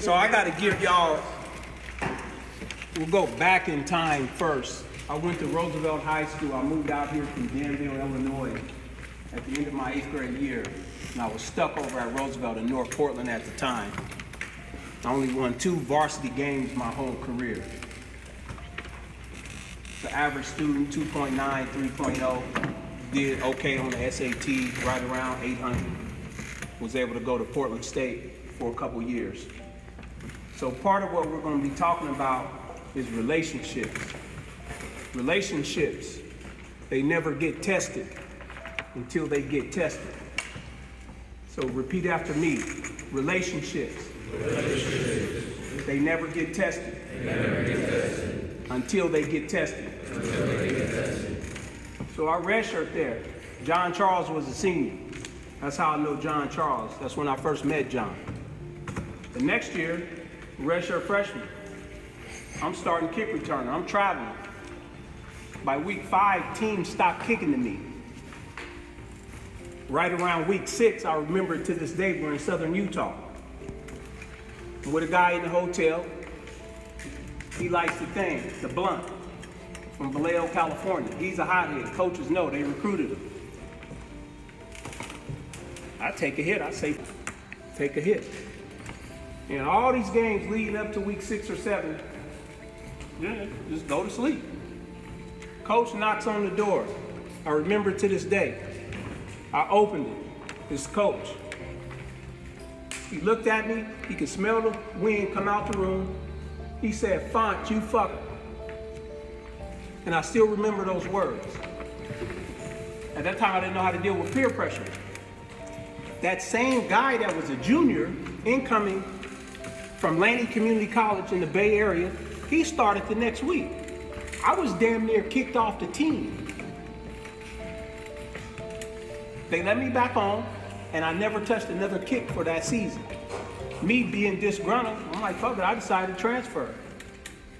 So I got to give y'all, we'll go back in time first. I went to Roosevelt High School. I moved out here from Danville, Illinois at the end of my 8th grade year. And I was stuck over at Roosevelt in North Portland at the time. I only won 2 varsity games my whole career. The average student, 2.9, 3.0, did okay on the SAT, right around 800. Was able to go to Portland State for a couple years. So part of what we're going to be talking about is relationships. Relationships, they never get tested until they get tested. So repeat after me, relationships. Relationships. They never get tested. They never get tested. Until they get tested. Until they get tested. So our red shirt there, John Charles was a senior. That's how I know John Charles. That's when I first met John. The next year, redshirt freshman. I'm starting kick returner. I'm traveling. By week 5, teams stopped kicking to me. Right around week 6, I remember to this day, we're in Southern Utah. I'm with a guy in the hotel. He likes the thing, the blunt, from Vallejo, California. He's a hothead. Coaches know, they recruited him. I take a hit, I say, take a hit. And all these games leading up to week 6 or 7, yeah, just go to sleep. Coach knocks on the door. I remember to this day. I opened it. It's Coach. He looked at me. He could smell the wind come out the room. He said, "Font, you fucker." And I still remember those words. At that time, I didn't know how to deal with peer pressure. That same guy that was a junior, incoming, from Laney Community College in the Bay Area, he started the next week. I was damn near kicked off the team. They let me back on, and I never touched another kick for that season. Me being disgruntled, I'm like, fuck it, I decided to transfer.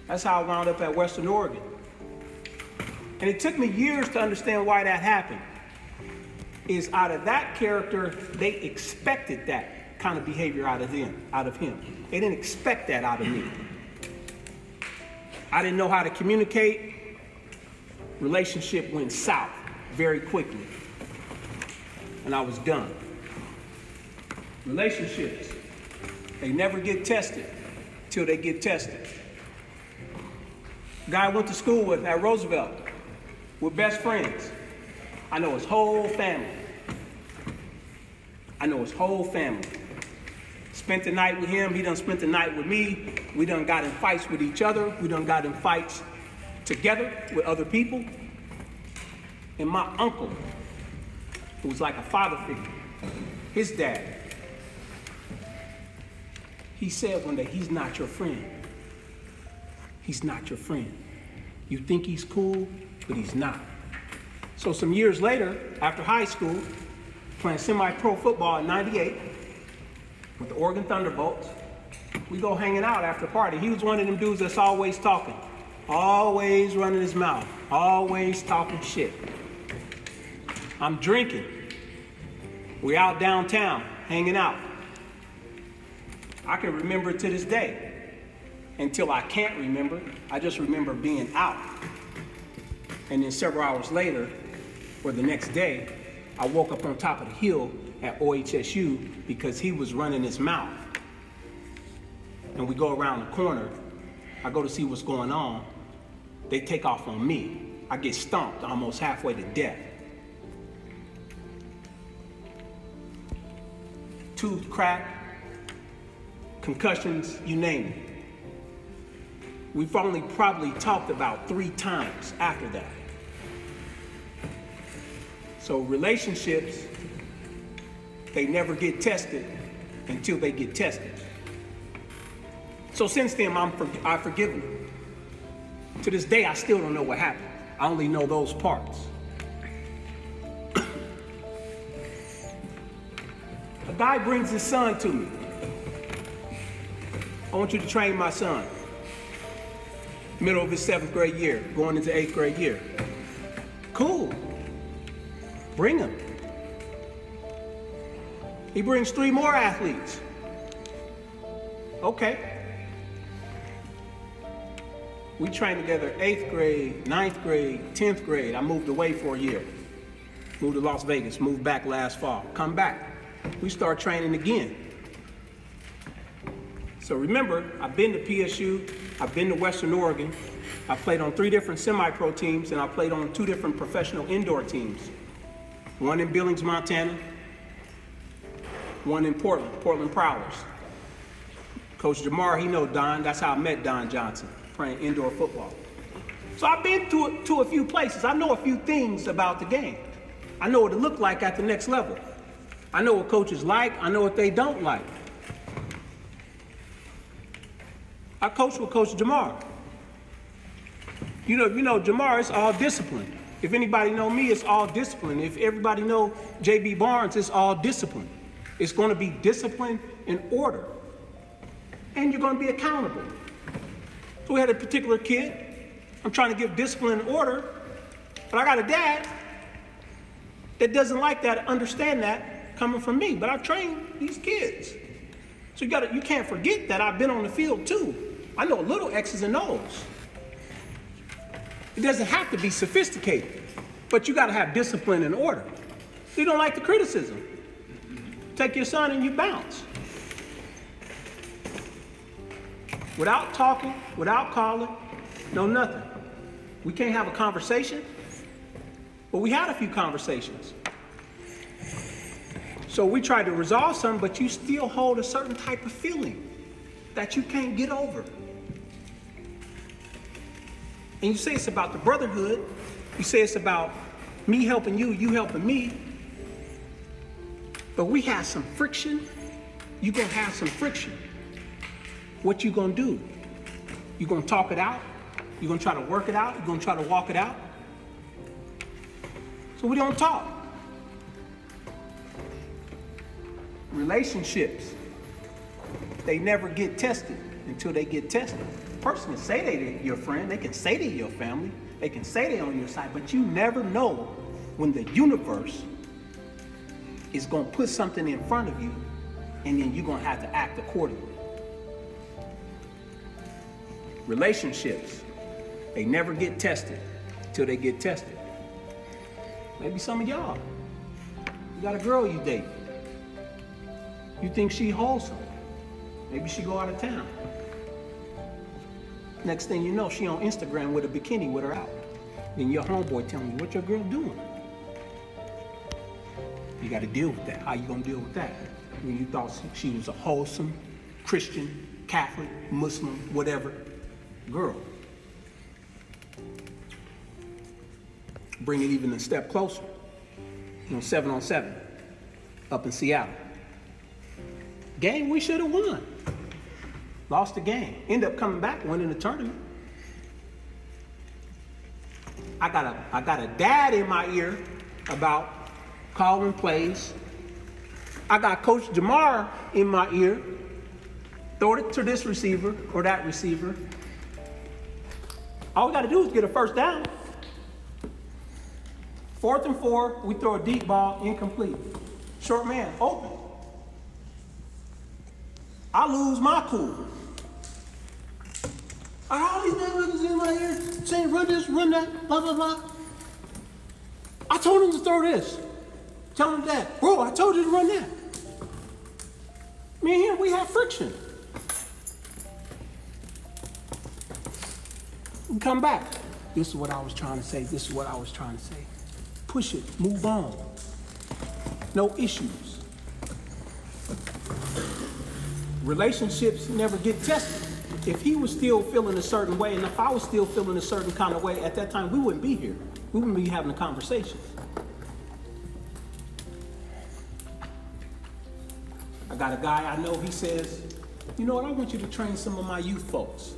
That's how I wound up at Western Oregon. And it took me years to understand why that happened. Is out of that character, they expected that kind of behavior out of him. They didn't expect that out of me. I didn't know how to communicate. Relationship went south very quickly. And I was done. Relationships, they never get tested till they get tested. Guy I went to school with at Roosevelt, we're best friends. I know his whole family. I know his whole family. Spent the night with him, he done spent the night with me. We done got in fights with each other. We done got in fights together with other people. And my uncle, who was like a father figure, his dad, he said one day, he's not your friend. He's not your friend. You think he's cool, but he's not. So some years later, after high school, playing semi-pro football in '98, with the Oregon Thunderbolts. We go hanging out after party. He was one of them dudes that's always talking, always running his mouth, always talking shit. I'm drinking. We out downtown, hanging out. I can remember to this day, until I can't remember. I just remember being out. And then several hours later, or the next day, I woke up on top of the hill at OHSU because he was running his mouth. And we go around the corner. I go to see what's going on. They take off on me. I get stomped almost halfway to death. Tooth crack, concussions, you name it. We've only probably talked about 3 times after that. So relationships, they never get tested until they get tested. So since then, I've forgiven them. To this day, I still don't know what happened. I only know those parts. A guy brings his son to me. I want you to train my son. Middle of his 7th grade year, going into 8th grade year. Cool, bring him. He brings 3 more athletes. Okay. We trained together 8th grade, 9th grade, 10th grade. I moved away for a year. Moved to Las Vegas, moved back last fall. Come back. We start training again. So remember, I've been to PSU, I've been to Western Oregon, I played on 3 different semi-pro teams, and I played on 2 different professional indoor teams. One in Billings, Montana, one in Portland, Portland Prowlers. Coach Jamar, he know Don, that's how I met Don Johnson, playing indoor football. So I've been to a few places. I know a few things about the game. I know what it looked like at the next level. I know what coaches like, I know what they don't like. I coached with Coach Jamar. You know Jamar, it's all discipline. If anybody know me, it's all discipline. If everybody know JB Barnes, it's all discipline. It's gonna be discipline and order. And you're gonna be accountable. So we had a particular kid. I'm trying to give discipline and order, but I got a dad that doesn't like that, understand that, coming from me. But I trained these kids. So you can't forget that I've been on the field too. I know little X's and O's. It doesn't have to be sophisticated, but you gotta have discipline and order. You don't like the criticism. Take your son and you bounce. Without talking, without calling, no nothing. We can't have a conversation, but we had a few conversations. So we tried to resolve some, but you still hold a certain type of feeling that you can't get over. And you say it's about the brotherhood. You say it's about me helping you, you helping me. But we have some friction. You're gonna have some friction. What you gonna do? You gonna talk it out? You gonna try to work it out? You gonna try to walk it out? So we don't talk. Relationships, they never get tested until they get tested. A person can say they're your friend, they can say they're your family, they can say they're on your side, but you never know when the universe is gonna put something in front of you and then you're gonna have to act accordingly. Relationships, they never get tested until they get tested. Maybe some of y'all, you got a girl you date. You think she wholesome. Maybe she go out of town. Next thing you know, she on Instagram with a bikini with her out. Then your homeboy telling you what your girl doing. You gotta deal with that. How you gonna deal with that? When you thought she was a wholesome, Christian, Catholic, Muslim, whatever, girl. Bring it even a step closer. You know, 7-on-7, up in Seattle. Game we should have won. Lost the game. End up coming back, winning the tournament. I got a dad in my ear about calling plays. I got Coach Jamar in my ear. Throw it to this receiver or that receiver. All we gotta do is get a first down. 4th and 4, we throw a deep ball, incomplete. Short man, open. I lose my cool. All these niggas in right here saying run this, run that, blah, blah, blah. I told him to throw this. Tell him that. Bro, I told you to run that. Me and him, we have friction. We come back. This is what I was trying to say. This is what I was trying to say. Push it, move on. No issues. Relationships never get tested. If he was still feeling a certain way, and if I was still feeling a certain kind of way at that time, we wouldn't be here. We wouldn't be having a conversation. I got a guy I know, he says, you know what, I want you to train some of my youth folks.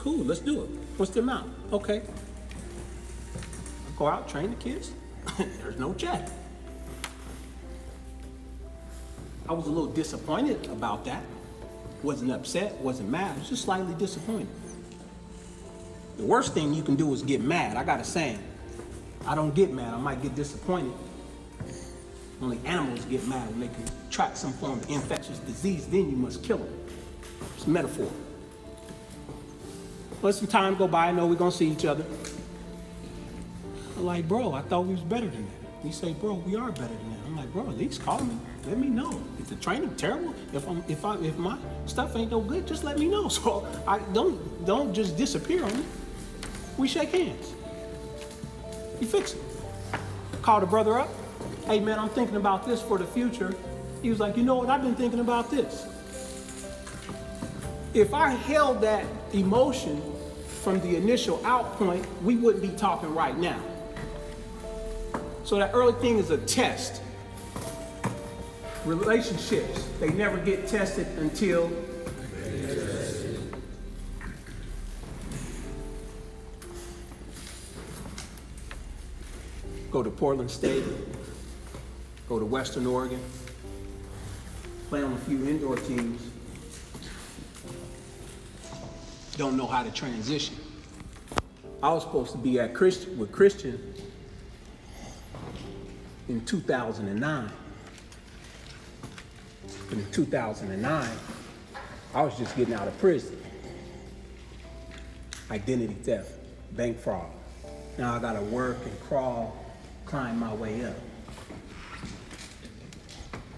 Cool, let's do it. What's the amount? Okay. I go out, train the kids. There's no check. I was a little disappointed about that. Wasn't upset, wasn't mad, I was just slightly disappointed. The worst thing you can do is get mad. I got a saying, I don't get mad, I might get disappointed. Only animals get mad when they contract some form of infectious disease, then you must kill them. It's a metaphor. Let some time go by, I know we're gonna see each other. I'm like, bro, I thought we was better than that. He say, bro, we are better than that. I'm like, bro, at least call me, let me know. If the training terrible, if my stuff ain't no good, just let me know. So I don't just disappear on me. We shake hands. You fix it. Called a brother up. Hey man, I'm thinking about this for the future. He was like, you know what, I've been thinking about this. If I held that emotion from the initial out point, we wouldn't be talking right now. So that early thing is a test. Relationships, they never get tested until they get tested. Go to Portland State, go to Western Oregon, play on a few indoor teams. Don't know how to transition. I was supposed to be at Christian in 2009. But in 2009, I was just getting out of prison. Identity theft, bank fraud. Now I gotta work and crawl, climb my way up.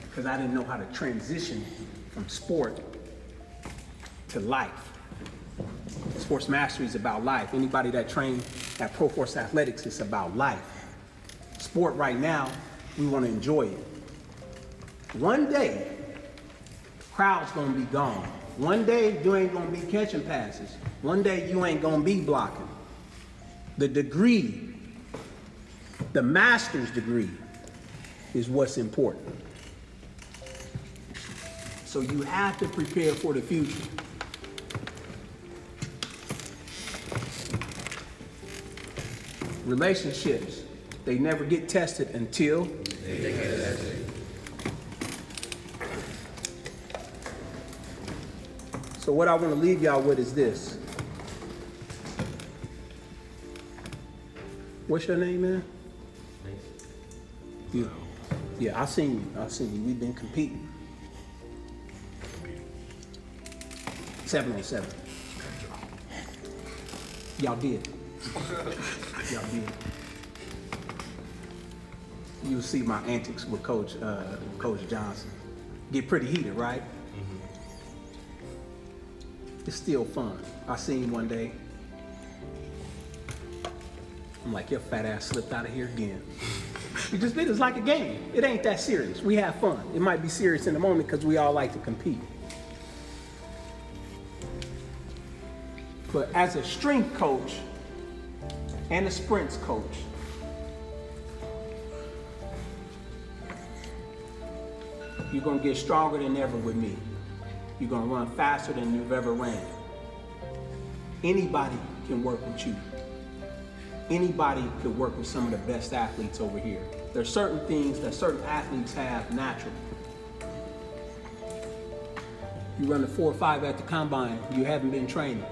Because I didn't know how to transition from sport to life. Sports mastery is about life. Anybody that trained at Pro Force Athletics, it's about life. Sport right now, we want to enjoy it. One day, crowd's going to be gone. One day, you ain't going to be catching passes. One day, you ain't going to be blocking. The degree, the master's degree, is what's important. So you have to prepare for the future. Relationships, they never get tested until they get tested. So what I want to leave y'all with is this. What's your name, man? You. Yeah, I seen you. We've been competing. 7 on 7. Y'all did. Y'all did. You'll see my antics with Coach Johnson. Get pretty heated, right? Mm-hmm. It's still fun. I seen him one day. I'm like, your fat ass slipped out of here again. It's like a game. It ain't that serious. We have fun. It might be serious in the moment because we all like to compete. But as a strength coach, and a sprints coach, you're gonna get stronger than ever with me. You're gonna run faster than you've ever ran. Anybody can work with you. Anybody could work with some of the best athletes over here. There's certain things that certain athletes have naturally. You run the 4.5 at the combine, you haven't been training.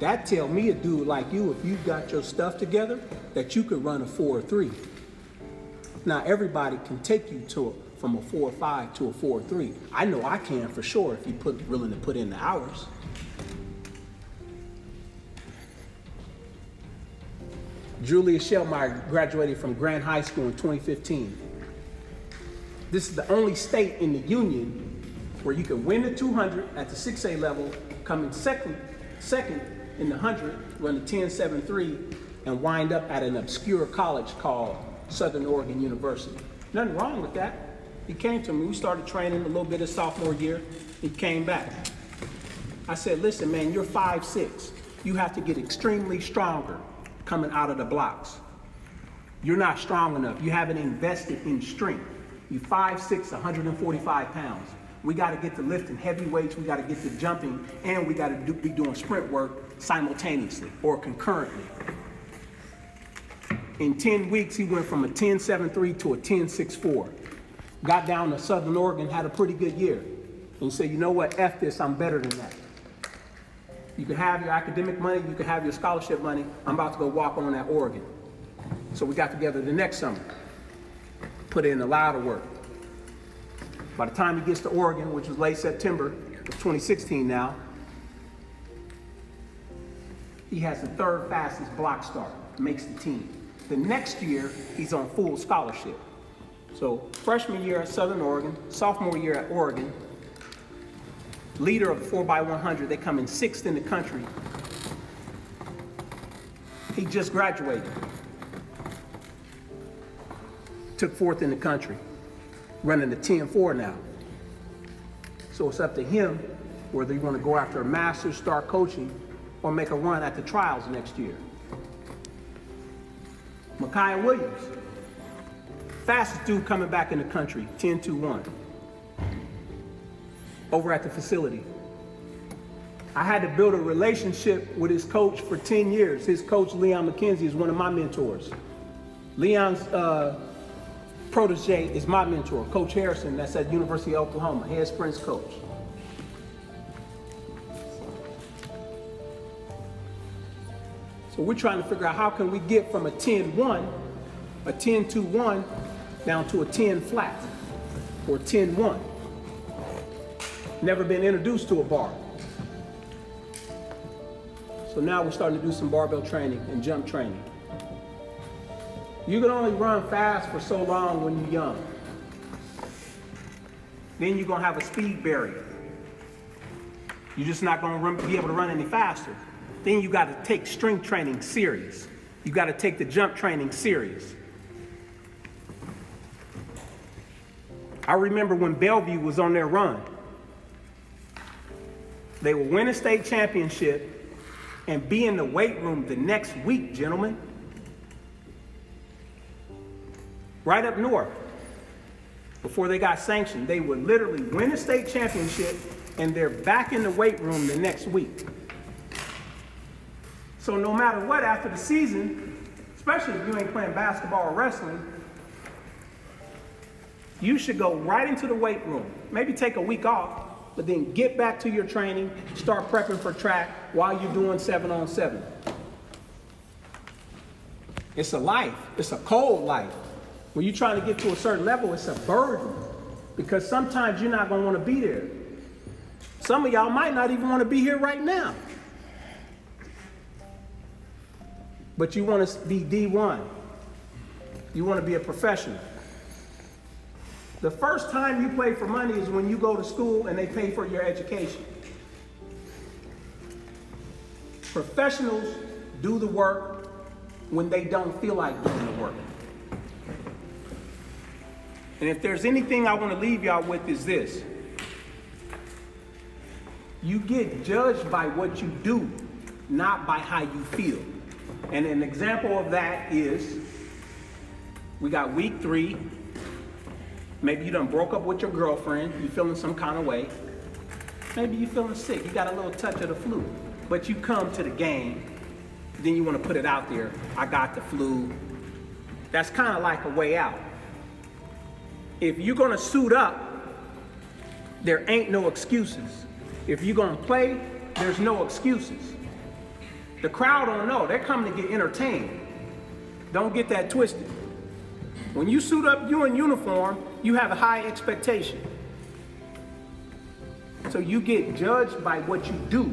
That tell me a dude like you, if you've got your stuff together, that you could run a 4.3. Now everybody can take you to from a 4.5 to a 4.3. I know I can for sure if you willing to put in the hours. Julia Schellmeyer graduated from Grand High School in 2015. This is the only state in the union where you can win the 200 at the 6A level, come in second in the 100, run the 10.73, and wind up at an obscure college called Southern Oregon University. Nothing wrong with that. He came to me, we started training a little bit of sophomore year. He came back. I said, listen, man, you're 5'6". You have to get extremely stronger coming out of the blocks. You're not strong enough. You haven't invested in strength. You're 5'6", 145 pounds. We got to get to lifting heavy weights, we got to get to jumping, and we got to be doing sprint work simultaneously or concurrently. In 10 weeks, he went from a 10.73 to a 10.64. Got down to Southern Oregon, had a pretty good year. And he said, you know what, F this, I'm better than that. You can have your academic money, you can have your scholarship money, I'm about to go walk on at Oregon. So we got together the next summer. put in a lot of work. By the time he gets to Oregon, which was late September of 2016 now, he has the third fastest block start, makes the team. The next year, he's on full scholarship. So freshman year at Southern Oregon, sophomore year at Oregon, leader of the 4x100, they come in sixth in the country. He just graduated. Took fourth in the country, running the 10-4 now. So it's up to him whether you want to go after a master's, start coaching, or make a run at the trials next year. Makiah Williams, fastest dude coming back in the country, 10-2-1. Over at the facility. I had to build a relationship with his coach for 10 years. His coach, Leon McKenzie, is one of my mentors. Leon's protege is my mentor, Coach Harrison, that's at University of Oklahoma, head sprints coach. So we're trying to figure out how can we get from a 10-1, a 10-2-1, down to a 10-flat, or 10-1. Never been introduced to a bar. So now we're starting to do some barbell training and jump training. You can only run fast for so long when you're young. Then you're gonna have a speed barrier. You're just not gonna be able to run any faster. Then you gotta take strength training serious. You gotta take the jump training serious. I remember when Bellevue was on their run. They will win a state championship and be in the weight room the next week, gentlemen. Right up north, before they got sanctioned, they would literally win a state championship and they're back in the weight room the next week. So no matter what, after the season, especially if you ain't playing basketball or wrestling, you should go right into the weight room, maybe take a week off, but then get back to your training, start prepping for track while you're doing 7-on-7. It's a life, it's a cold life. When you're trying to get to a certain level, it's a burden because sometimes you're not gonna wanna be there. Some of y'all might not even wanna be here right now. But you wanna be D1. You wanna be a professional. The first time you play for money is when you go to school and they pay for your education. Professionals do the work when they don't feel like doing the work. And if there's anything I want to leave y'all with is this. You get judged by what you do, not by how you feel. And an example of that is, we got week 3, maybe you done broke up with your girlfriend, you're feeling some kind of way. Maybe you're feeling sick, you got a little touch of the flu. But you come to the game, then you want to put it out there, I got the flu. That's kind of like a way out. If you're going to suit up, there ain't no excuses. If you're going to play, there's no excuses. The crowd don't know, they're coming to get entertained. Don't get that twisted. When you suit up, you're in uniform, you have a high expectation. So you get judged by what you do,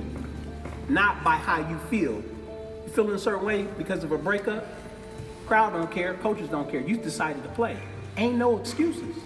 not by how you feel. You feel in a certain way because of a breakup, crowd don't care, coaches don't care, you decided to play. Ain't no excuses.